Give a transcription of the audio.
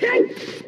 Hey!